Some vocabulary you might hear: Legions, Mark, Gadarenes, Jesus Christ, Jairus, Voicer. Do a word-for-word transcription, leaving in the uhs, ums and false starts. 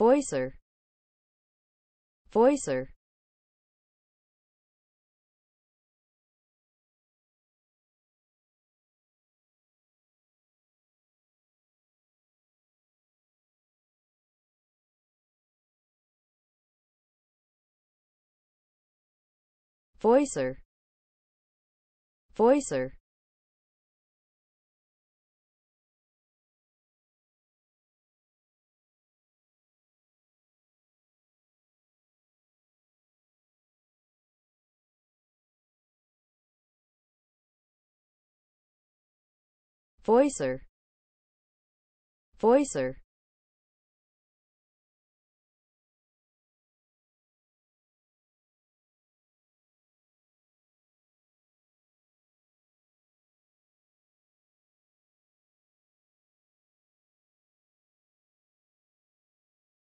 Voicer, Voicer. Voicer, Voicer. Voicer, Voicer.